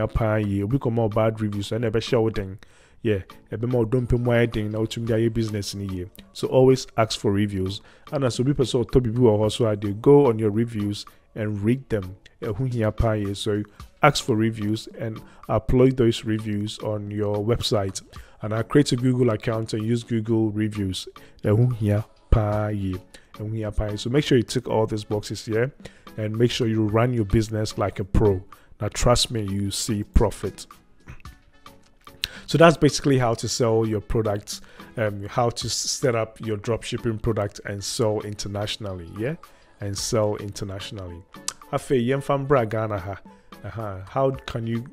come out bad reviews and never show them. Yeah, a bit more don't pay more thing now to me business in a year. So always ask for reviews. And as people saw top people also they go on your reviews and read them. So ask for reviews and upload those reviews on your website. And I create a Google account and use Google reviews. And we are paying. So make sure you tick all these boxes here and make sure you run your business like a pro. Now trust me, you see profit. So that's basically how to sell your products, how to set up your dropshipping product and sell internationally. Yeah, and sell internationally. How can you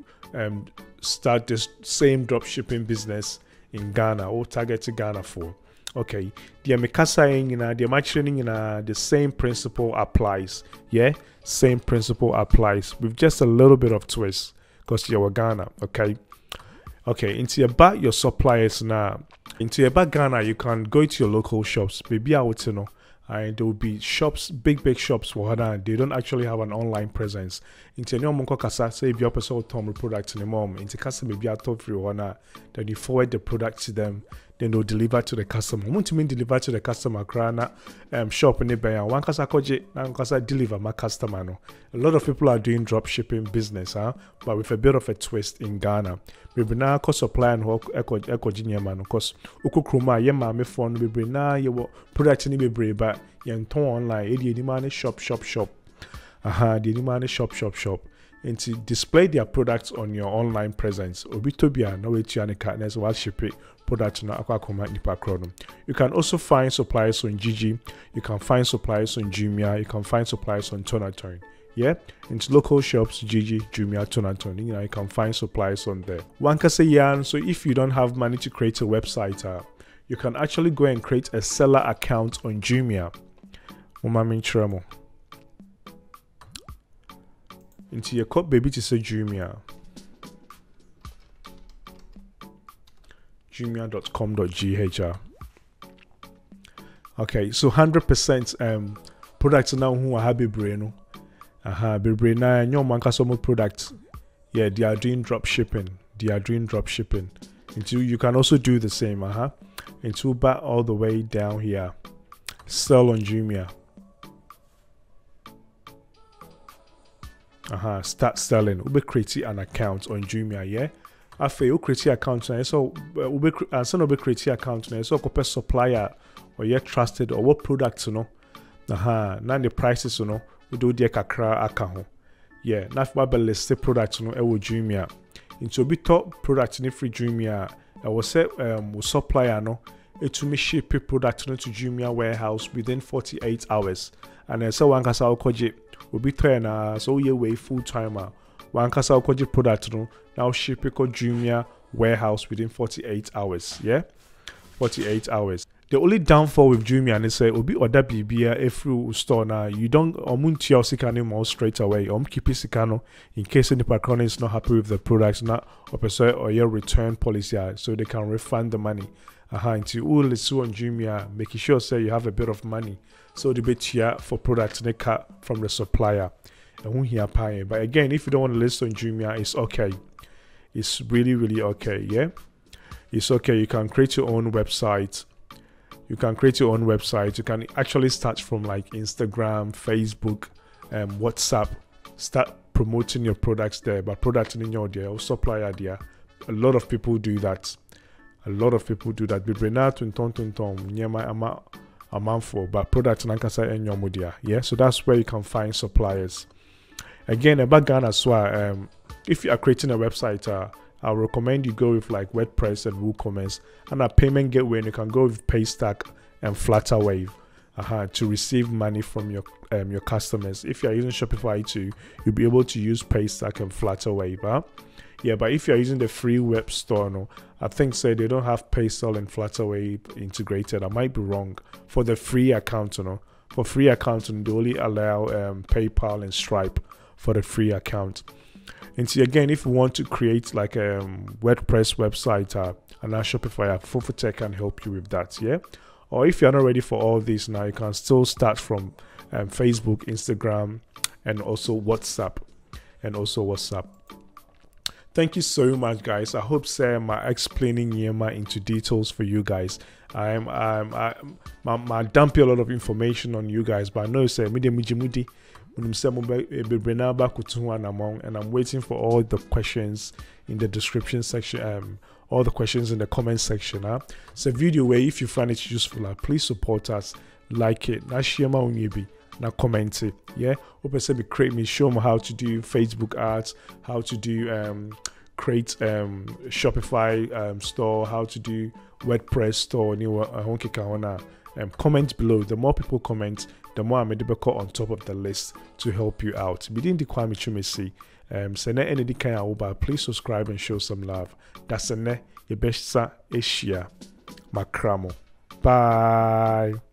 start this same dropshipping business in Ghana or target to Ghana for? Okay, the mekasaing and the matching and the same principle applies. Yeah, same principle applies with just a little bit of twist because you're Ghana. Okay, into about your suppliers now. Into about Ghana, you can go to your local shops. Maybe I would know. There will be shops, big shops for Ghana. They don't actually have an online presence. Inti nyo monko kasa say if your person tom product in the mom, inti customer be out of free Ghana, then you forward the product to them, then they'll deliver to the customer. Won't you mean deliver to the customer? Ghana shop in the bay. One kasa koje, one kasa deliver my customer. No, a lot of people are doing drop shipping business, but with a bit of a twist in Ghana. We bring now cost supply and work eco junior man. Of course, uku kruma yema me phone. We bring now your product in the bay, but Yanton online, the money shop. The money shop. And to display their products on your online presence. Obitobia, no way to any cartness while shipping products na akwa nipa. You can also find suppliers on Gigi, you can find suppliers on Jumia, you can find suppliers on Tonaton. Yeah, into local shops, Gigi, Jumia, Tonaton. You know, you can find suppliers on there. One can say, yeah, so if you don't have money to create a website, you can actually go and create a seller account on Jumia. Into your cup baby to say Jumia. Jumia.com.ghr. Okay, so 100% products now who are happy brain. Products. Yeah, they are doing drop shipping. Into you can also do the same, Into back all the way down here. Sell on Jumia. Start selling. Ube create an account on Jumia, yeah. After you create an account now, so copy supplier or you trusted or what products you know. Now the prices you know, we do the kakra account. Yeah, now for the list of products you know, with Jumia. Into be top products in free Jumia. I will say supplier no. It will ship a product to Jumia warehouse within 48 hours. And then so one can sell Koji will be trainer, so you way full timer. One can sell Koji product now ship it to Jumia warehouse within 48 hours. Yeah, 48 hours. The only downfall with Jumia and they say, Obi order BBA every store now. You don't omunti your sikano more straight away. Keep it sikano in case any patron is not happy with the products, not or your return policy, so they can refund the money. Into all is on Jumia, making sure say you have a bit of money. So the bit here for products they cut from the supplier. And who here paying. But again, if you don't want to list on Jumia, it's okay. It's really okay, yeah. It's okay. You can create your own website. You can actually start from like Instagram, Facebook, WhatsApp. Start promoting your products there, but product in your idea or supplier idea. A lot of people do that. Bibrina tunton near my amount for but products nankasa and your media. Yeah, so that's where you can find suppliers. Again, about Ghana as well. If you are creating a website, I recommend you go with like WordPress and WooCommerce, and a payment gateway. And you can go with Paystack and FlutterWave to receive money from your customers. If you are using Shopify too, you'll be able to use Paystack and FlutterWave. Yeah, but if you're using the free web store, no, I think say they don't have PayPal and FlutterWave integrated. I might be wrong. For the free account, no, for free account, they only allow PayPal and Stripe for the free account. And see again, if you want to create like a WordPress website and a Shopify, Fofoofo Tech can help you with that. Yeah, or if you're not ready for all this now, you can still start from Facebook, Instagram, and also WhatsApp, Thank you so much, guys. I hope Sam are explaining Yema into details for you guys. I'm dumping a lot of information on you guys, but I know Sam and I'm waiting for all the questions in the description section, all the questions in the comment section. It's a video where if you find it useful, please support us, like it, now comment it, yeah. Open say create me, show me how to do Facebook ads, how to do create Shopify store, how to do WordPress store. Comment below. The more people comment, the more I'm able to on top of the list to help you out. Within the Kwame Twumasi, please subscribe and show some love. That's your best sa Asia. Makramo. Bye.